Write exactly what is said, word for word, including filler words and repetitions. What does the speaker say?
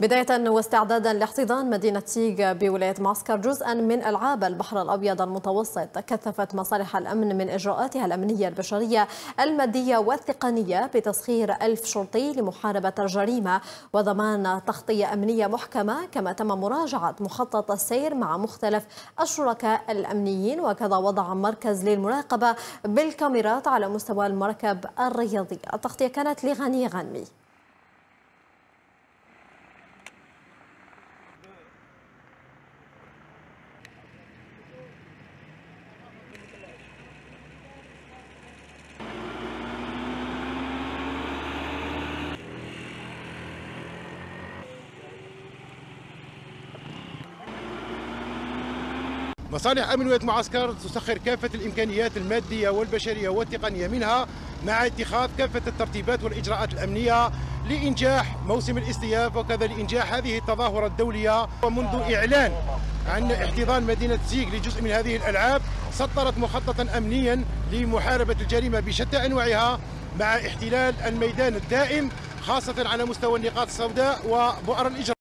بداية واستعدادا لاحتضان مدينة تيغ بولاية معسكر جزءا من ألعاب البحر الأبيض المتوسط، كثفت مصالح الأمن من إجراءاتها الأمنية البشرية المادية والتقنية بتسخير ألف شرطي لمحاربة الجريمة وضمان تغطية أمنية محكمة، كما تم مراجعة مخطط السير مع مختلف الشركاء الأمنيين، وكذا وضع مركز للمراقبة بالكاميرات على مستوى المركب الرياضي. التغطية كانت لغني غنمي. مصالح أمن ولاية معسكر تسخر كافة الإمكانيات المادية والبشرية والتقنية منها، مع اتخاذ كافة الترتيبات والإجراءات الأمنية لإنجاح موسم الاستياف، وكذا لإنجاح هذه التظاهرة الدولية. ومنذ إعلان عن احتضان مدينة تيغ لجزء من هذه الألعاب، سطرت مخططا أمنيا لمحاربة الجريمة بشتى أنواعها، مع احتلال الميدان الدائم خاصة على مستوى النقاط السوداء وبؤر الإجرام.